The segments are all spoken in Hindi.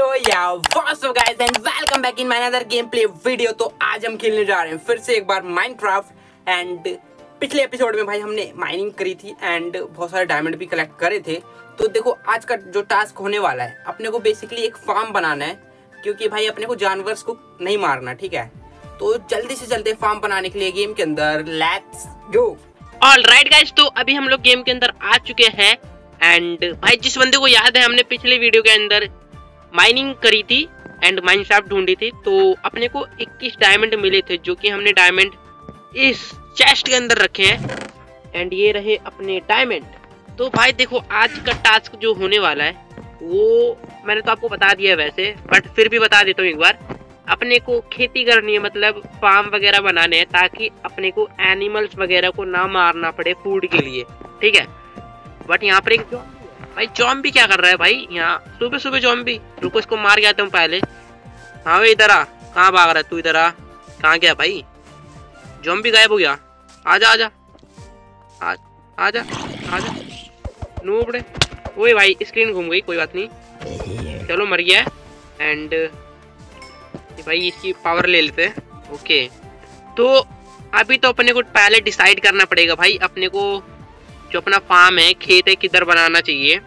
हेलो या what's up guys and welcome back in my another game play video. तो आज हम खेलने जा रहे हैं फिर से एक बार माइनक्राफ्ट। एंड पिछले एपिसोड में भाई हमने माइनिंग करी थी एंड बहुत सारे डायमंड भी कलेक्ट करे थे। तो देखो आज का जो टास्क होने वाला है, अपने को बेसिकली एक फार्म बनाना है, क्योंकि भाई अपने को जानवर को नहीं मारना, ठीक है। तो जल्दी से जल्दी फार्म बनाने के लिए गेम के अंदर लेट्स गो। ऑलराइट गाइस, तो अभी हम लोग गेम के अंदर आ चुके हैं। एंड भाई जिस बंदे को याद है हमने पिछले वीडियो के अंदर माइनिंग करी थी एंड माइनक्राफ्ट ढूंढी थी, तो अपने को 21 डायमंड मिले थे, जो कि हमने डायमंड इस चेस्ट के अंदर रखे हैं। एंड ये रहे अपने डायमंड। तो भाई देखो आज का टास्क जो होने वाला है वो मैंने तो आपको बता दिया है वैसे, बट फिर भी बता देता हूँ एक बार। अपने को खेती करनी है, मतलब फार्म वगैरह बनाने हैं, ताकि अपने को एनिमल्स वगैरह को ना मारना पड़े फूड के लिए, ठीक है। बट यहाँ पर एक भाई जॉम्बी क्या कर रहा है भाई, यहाँ सुबह सुबह जॉम्बी। रुको इसको मार के आते हूँ पहले। हाँ भाई इधर आ, कहाँ भाग रहा है तू, इधर आ। कहाँ गया भाई, जॉम्बी गायब हो गया। आजा आजा आजा आजा नूबड़े। ओए भाई स्क्रीन घूम गई, कोई बात नहीं, चलो मर गया। एंड भाई इसकी पावर ले लेते हैं, ओके। तो अभी तो अपने को पहले डिसाइड करना पड़ेगा भाई, अपने को जो अपना फार्म है, खेत है, किधर बनाना चाहिए।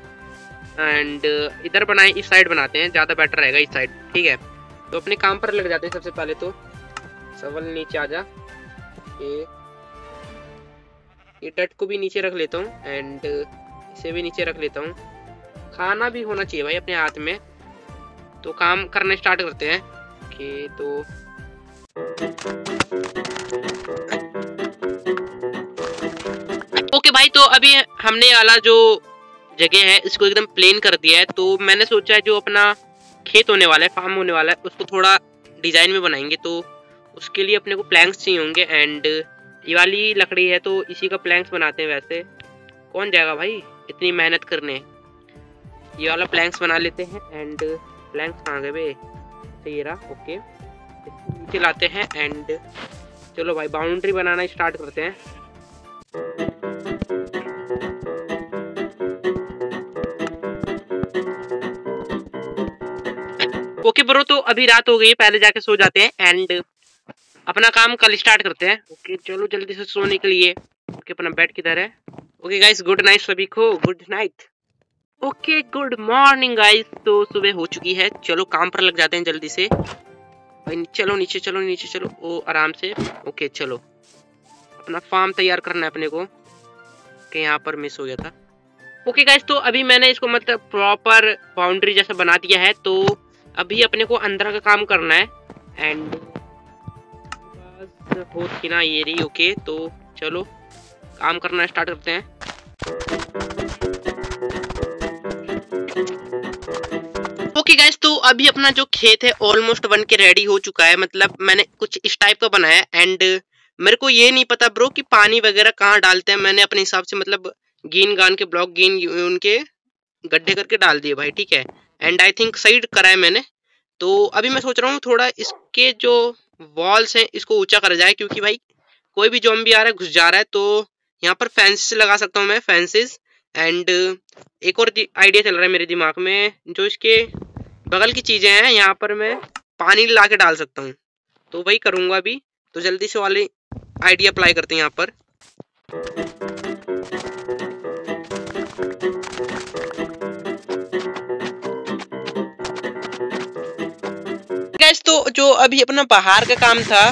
एंड इधर बनाए, इस साइड बनाते हैं, ज़्यादा बेटर रहेगा इस साइड, ठीक है। तो अपने काम पर लग जाते हैं सबसे पहले। तो सवल नीचे आ जा, ये डट को भी नीचे रख लेता हूँ एंड इसे भी नीचे रख लेता हूँ। खाना भी होना चाहिए भाई अपने हाथ में, तो काम करना स्टार्ट करते हैं। ओके तो ओके भाई, तो अभी हमने वाला जो जगह है इसको एकदम प्लेन कर दिया है। तो मैंने सोचा है जो अपना खेत होने वाला है, फार्म होने वाला है, उसको थोड़ा डिज़ाइन में बनाएंगे। तो उसके लिए अपने को प्लैंक्स चाहिए होंगे एंड ये वाली लकड़ी है, तो इसी का प्लैंक्स बनाते हैं। वैसे कौन जाएगा भाई इतनी मेहनत करने, ये वाला प्लैंक्स बना लेते हैं। एंड प्लैंक्स कहाँ गए भाई, तेरा ओके नीचे लाते हैं। एंड चलो भाई बाउंड्री बनाना स्टार्ट करते हैं। ओके ब्रो, तो अभी रात हो गई है, पहले जाके सो जाते हैं एंड अपना काम कल स्टार्ट करते हैं। ओके चलो जल्दी से सोने के लिए। ओके अपना बेड किधर है। ओके गाइस गुड नाइट सभी को, good night. Okay good morning guys, तो सुबह हो चुकी है, चलो काम पर लग जाते हैं जल्दी से। चलो नीचे चलो नीचे चलो, ओ आराम से। ओके चलो अपना फार्म तैयार करना है अपने को। ओके यहाँ पर मिस हो गया था। ओके गाइस, तो अभी मैंने इसको मतलब प्रॉपर बाउंड्री जैसा बना दिया है। तो अभी अपने को अंदर का काम करना है एंड बहुत किना ये रही। ओके तो चलो काम करना स्टार्ट करते हैं। ओके गाइस, तो अभी अपना जो खेत है ऑलमोस्ट बन के रेडी हो चुका है, मतलब मैंने कुछ इस टाइप का बनाया। एंड मेरे को ये नहीं पता ब्रो कि पानी वगैरह कहाँ डालते हैं, मैंने अपने हिसाब से मतलब गीन गान के ब्लॉक गीन उनके गड्ढे करके डाल दिए भाई, ठीक है। एंड आई थिंक सही करा है मैंने। तो अभी मैं सोच रहा हूँ थोड़ा इसके जो वॉल्स हैं इसको ऊंचा करा जाए, क्योंकि भाई कोई भी जॉम्बी आ रहा है घुस जा रहा है। तो यहाँ पर फेंसेस लगा सकता हूँ मैं, फेंसेस। एंड एक और आइडिया चल रहा है मेरे दिमाग में, जो इसके बगल की चीज़ें हैं यहाँ पर मैं पानी ला के डाल सकता हूँ, तो वही करूँगा अभी। तो जल्दी से वाले आइडिया अप्लाई करते हैं यहाँ पर। गाइस, तो जो अभी अपना बाहर का काम था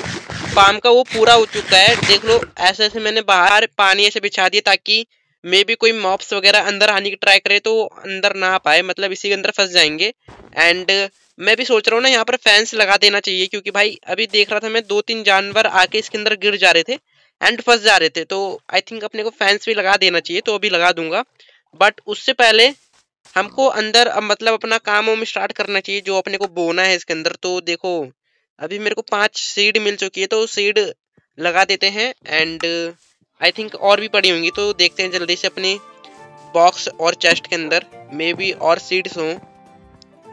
फार्म का वो पूरा हो चुका है। देख लो ऐसे ऐसे मैंने बाहर पानी ऐसे बिछा दिया, ताकि मे भी कोई मॉब्स वगैरह अंदर आने की ट्राई करे तो वो अंदर ना पाए, मतलब इसी के अंदर फंस जाएंगे। एंड मैं भी सोच रहा हूँ ना यहाँ पर फेंस लगा देना चाहिए, क्योंकि भाई अभी देख रहा था मैं 2-3 जानवर आके इसके अंदर गिर जा रहे थे एंड फंस जा रहे थे। तो आई थिंक अपने को फेंस भी लगा देना चाहिए, तो अभी लगा दूंगा। बट उससे पहले हमको अंदर मतलब अपना काम वाम स्टार्ट करना चाहिए जो अपने को बोना है इसके अंदर। तो देखो अभी मेरे को 5 सीड मिल चुकी है, तो सीड लगा देते हैं। एंड आई थिंक और भी पड़ी होंगी, तो देखते हैं जल्दी से अपने बॉक्स और चेस्ट के अंदर मे बी और सीड्स हों,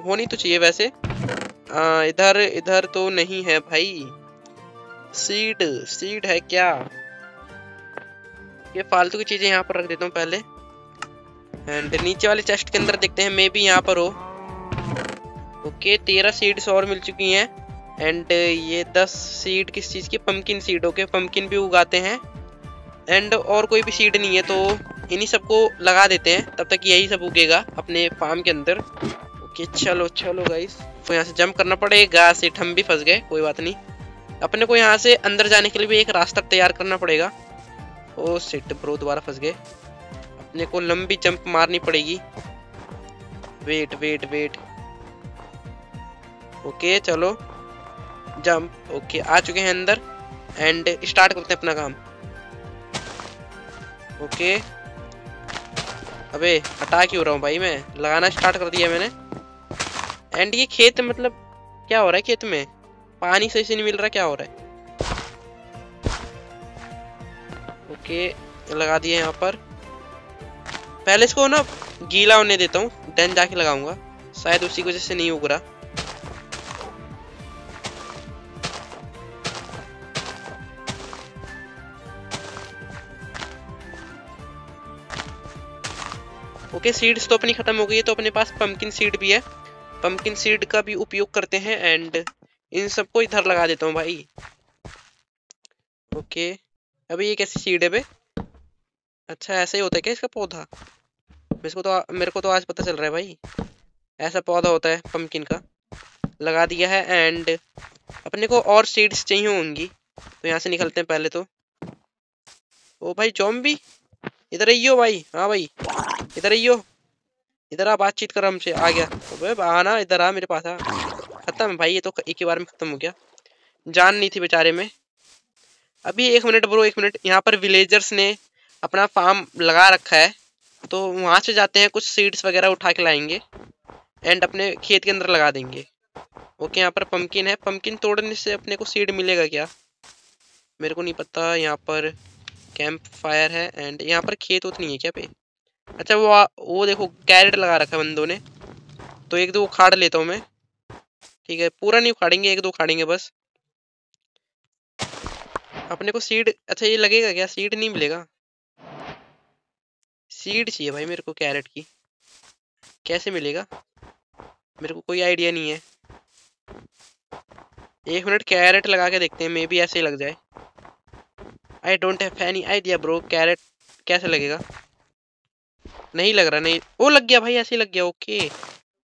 होनी तो चाहिए वैसे। इधर इधर तो नहीं है भाई सीड, सीड है क्या। ये फालतू की चीजें यहाँ पर रख देता हूँ पहले। एंड नीचे वाले चेस्ट के अंदर देखते हैं, मे बी यहाँ पर हो। ओके 13 सीड्स और मिल चुकी हैं एंड ये 10 सीड किस चीज़ की, पम्पकिन सीड। ओके पम्पकिन भी उगाते हैं एंड और कोई भी सीड नहीं है तो इन्हीं सबको लगा देते हैं, तब तक यही सब उगेगा अपने फार्म के अंदर। ओके चलो चलो गाइस, तो यहाँ से जंप करना पड़ेगा, से हम भी फंस गए, कोई बात नहीं। अपने को यहाँ से अंदर जाने के लिए भी एक रास्ता तैयार करना पड़ेगा। ओ सिट ब्रो दोबारा फंस गए, अपने को लंबी जंप मारनी पड़ेगी। वेट वेट वेट, ओके चलो जंप। ओके आ चुके हैं अंदर एंड स्टार्ट करते हैं अपना काम। ओके अबे हटा क्यों रहा हूँ भाई मैं, लगाना स्टार्ट कर दिया मैंने। एंड ये खेत मतलब क्या हो रहा है, खेत में पानी सही से नहीं मिल रहा, क्या हो रहा है। ओके लगा दिए यहाँ पर, पहले इसको ना गीला होने देता हूँ देन जाके लगाऊंगा, शायद उसी की वजह से नहीं उग रहा। ओके सीड्स तो अपनी खत्म हो गई है, तो अपने पास पम्पकिन सीड भी है, पम्पकिन सीड का भी उपयोग करते हैं एंड इन सबको इधर लगा देता हूँ भाई। ओके अभी ये कैसी सीड है बे, अच्छा ऐसा ही होता है क्या इसका पौधा, मेरे को तो आज पता चल रहा है भाई, ऐसा पौधा होता है पम्पकिन का। लगा दिया है एंड अपने को और सीड्स चाहिए होंगी, तो यहाँ से निकलते हैं पहले तो। ओ भाई ज़ॉम्बी इधर आइयो भाई, हाँ भाई इधर आइयो, इधर आ, बातचीत कर हमसे। आ गया तो आना, इधर आ मेरे पास आ। खत्म भाई, ये तो एक ही बार में खत्म हो गया, जान नहीं थी बेचारे में। अभी एक मिनट ब्रो, एक मिनट, यहाँ पर विलेजर्स ने अपना फार्म लगा रखा है, तो वहाँ से जाते हैं, कुछ सीड्स वगैरह उठा के लाएंगे एंड अपने खेत के अंदर लगा देंगे। ओके यहाँ पर पम्पकिन है, पम्पकिन तोड़ने से अपने को सीड मिलेगा क्या, मेरे को नहीं पता। यहाँ पर कैंप फायर है एंड यहाँ पर खेत उत नहीं है क्या पे, अच्छा वो देखो कैरेट लगा रखा है बंदों ने, तो एक दो उखाड़ लेता हूँ मैं। ठीक है पूरा नहीं उखाड़ेंगे, एक दो उखाड़ेंगे बस। अपने को सीड, अच्छा ये लगेगा क्या, सीड नहीं मिलेगा, सीड चाहिए भाई मेरे को कैरेट की, कैसे मिलेगा मेरे को कोई आइडिया नहीं है। एक मिनट कैरेट लगा के देखते हैं, मे बी ऐसे ही लग जाए। I don't have any idea bro, carrot कैसे लगेगा, नहीं लग रहा। नहीं वो लग गया भाई, ऐसे ही लग गया। ओके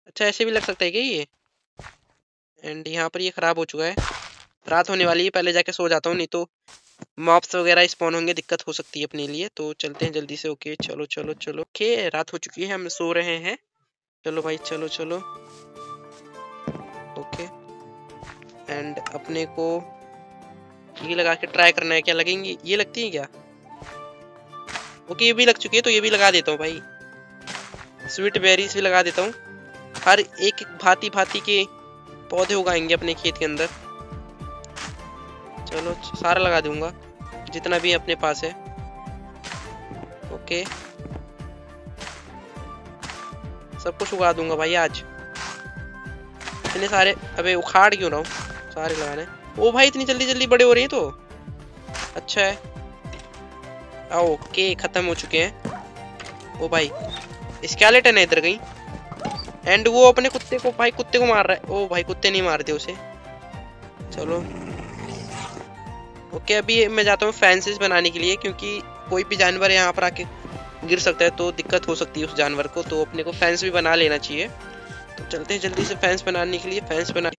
अच्छा ऐसे भी लग सकता है क्या ये। एंड यहाँ पर ये ख़राब हो चुका है, रात होने वाली है, पहले जाके सो जाता हूँ, नहीं तो मॉब्स वगैरह स्पॉन होंगे, दिक्कत हो सकती है अपने लिए, तो चलते हैं जल्दी से। ओके चलो चलो चलो, ओके रात हो चुकी है, हम सो रहे हैं, चलो भाई चलो चलो। ओके एंड अपने को ये लगा के ट्राई करना है, क्या लगेंगी, ये लगती है क्या। ओके ये भी लग चुकी है, तो ये भी लगा देता हूँ भाई, स्वीट बेरीज भी लगा देता हूँ। हर एक भांति भांति के पौधे उगाएंगे अपने खेत के अंदर, चलो सारा लगा दूंगा जितना भी अपने पास है। ओके सब कुछ उगा दूंगा भाई आज, इतने सारे। अबे उखाड़ क्यों रहा हूँ, सारे लगाने। ओ भाई इतनी जल्दी जल्दी बड़े हो रही है, तो अच्छा है। ओके खत्म हो चुके हैं। ओ भाई स्केलेटन है इधर कहीं एंड वो अपने कुत्ते को, भाई कुत्ते को मार रहा है। ओ भाई कुत्ते नहीं मारते उसे, चलो ओके। अभी मैं जाता हूँ फेंसेस बनाने के लिए, क्योंकि कोई भी जानवर यहाँ पर आके गिर सकता है, तो दिक्कत हो सकती है उस जानवर को, तो अपने को फेंस भी बना लेना चाहिए। तो चलते हैं जल्दी से फेंस बनाने के लिए, फेंस बना।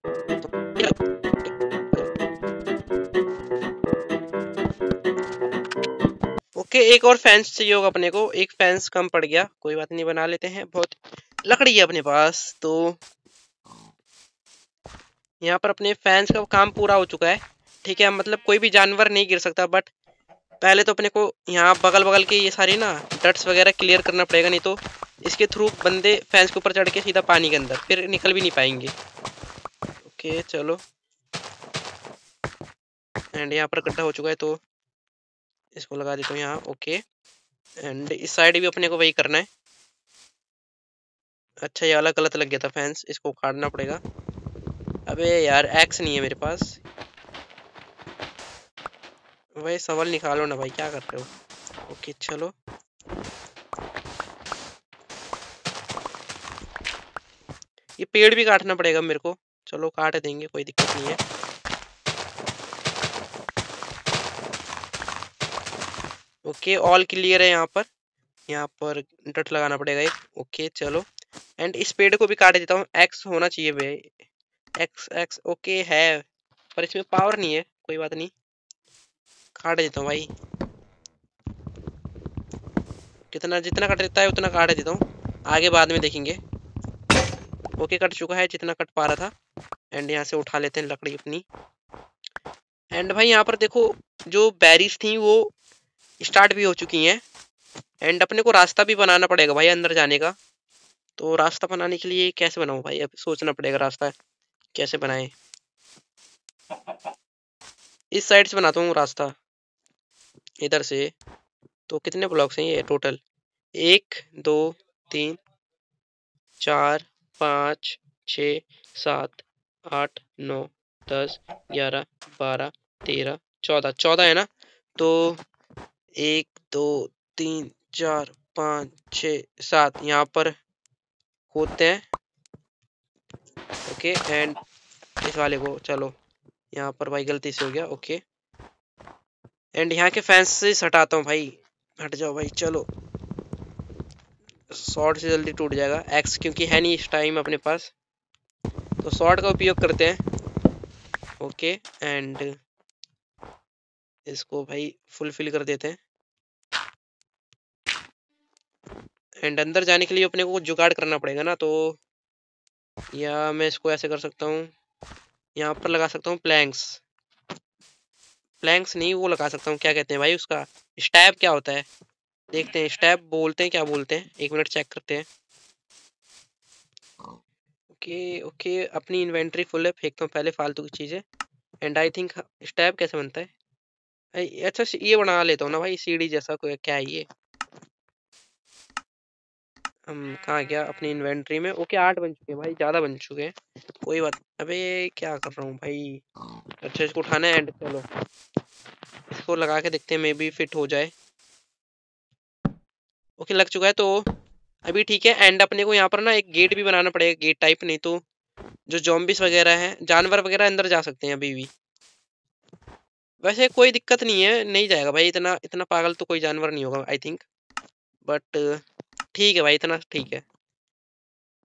ओके एक और फैंस चाहिए होगा अपने को, एक फैंस कम पड़ गया, कोई बात नहीं बना लेते हैं, बहुत लकड़ी है अपने पास। तो यहाँ पर अपने फैंस का काम पूरा हो चुका है, ठीक है, मतलब कोई भी जानवर नहीं गिर सकता। बट पहले तो अपने को यहाँ बगल बगल के ये सारी ना डट्स वगैरह क्लियर करना पड़ेगा, नहीं तो इसके थ्रू बंदे फैंस के ऊपर चढ़ के सीधा पानी के अंदर फिर निकल भी नहीं पाएंगे। ओके चलो एंड यहाँ पर गड्ढा हो चुका है, तो इसको लगा देता हूँ यहाँ। ओके एंड इस साइड भी अपने को वही करना है। अच्छा ये वाला गलत लग गया था फैंस, इसको उखाड़ना पड़ेगा। अबे यार एक्स नहीं है मेरे पास, वही सवाल निकालो ना भाई, क्या कर रहे हो। ओके चलो ये पेड़ भी काटना पड़ेगा मेरे को, चलो काट देंगे, कोई दिक्कत नहीं है। ओके ऑल क्लियर है। यहाँ पर डट लगाना पड़ेगा एक। ओके चलो, एंड इस पेड़ को भी काट देता हूँ। एक्स होना चाहिए भाई, एक्स एक्स ओके है, पर इसमें पावर नहीं है, कोई बात नहीं, काट देता हूँ भाई। कितना जितना कट देता है उतना काट देता हूँ, आगे बाद में देखेंगे। ओके कट चुका है जितना कट पा रहा था। एंड यहाँ से उठा लेते हैं लकड़ी अपनी। एंड भाई यहाँ पर देखो जो बेरीज थी वो स्टार्ट भी हो चुकी हैं। एंड अपने को रास्ता भी बनाना पड़ेगा भाई अंदर जाने का, तो रास्ता बनाने के लिए कैसे बनाऊँ भाई, अब सोचना पड़ेगा रास्ता कैसे बनाएं। इस साइड से बनाता हूँ रास्ता, इधर से। तो कितने ब्लॉक्स हैं ये टोटल, 1 2 3 4 5 6 7 8 9 10 11 12 13 14 14 है ना। तो 1 2 3 4 5 6 7 यहाँ पर होते हैं। ओके एंड इस वाले को, चलो यहाँ पर भाई गलती से हो गया। ओके एंड यहाँ के फैंस से हटाता हूँ भाई, हट जाओ भाई, चलो शॉर्ट से जल्दी टूट जाएगा। एक्स क्योंकि है नहीं इस टाइम अपने पास, तो शॉर्ट का उपयोग करते हैं। ओके एंड इसको भाई फुलफिल कर देते हैं। एंड अंदर जाने के लिए अपने को जुगाड़ करना पड़ेगा ना, तो या मैं इसको ऐसे कर सकता हूँ, यहाँ पर लगा सकता हूँ प्लैंक्स, प्लैंक्स नहीं वो लगा सकता हूँ, क्या कहते हैं भाई उसका, स्टैब क्या होता है देखते हैं, स्टैब बोलते हैं क्या बोलते हैं, एक मिनट चेक करते हैं। ओके ओके अपनी इन्वेंट्री फुल है, फेंकता हूँ पहले फालतू की चीज़ें। एंड आई थिंक स्टैब कैसे बनता है, अच्छा ये बना लेता हूँ ना भाई, सीढ़ी जैसा कोई, क्या है ये, हम कहाँ गया अपनी इन्वेंट्री में। ओके 8 बन चुके हैं भाई, ज़्यादा बन चुके हैं, कोई बात। अबे क्या कर रहा हूँ भाई, अच्छा इसको उठाना है। एंड चलो इसको लगा के देखते हैं, मे बी फिट हो जाए। ओके लग चुका है, तो अभी ठीक है। एंड अपने को यहाँ पर ना एक गेट भी बनाना पड़ेगा, गेट टाइप, नहीं तो जो जॉम्बिस वगैरह हैं, जानवर वगैरह अंदर जा सकते हैं अभी भी, वैसे कोई दिक्कत नहीं है, नहीं जाएगा भाई, इतना इतना पागल तो कोई जानवर नहीं होगा आई थिंक, बट ठीक है भाई इतना ठीक है।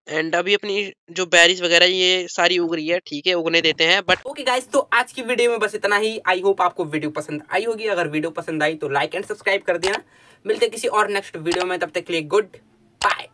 एंड अभी अपनी जो बेरीज वगैरह ये सारी उग रही है, ठीक है उगने देते हैं बट। ओके गाइस, तो आज की वीडियो में बस इतना ही। आई होप आपको वीडियो पसंद आई होगी, अगर वीडियो पसंद आई तो लाइक एंड सब्सक्राइब कर देना। मिलते किसी और नेक्स्ट वीडियो में, तब तक के लिए गुड बाय।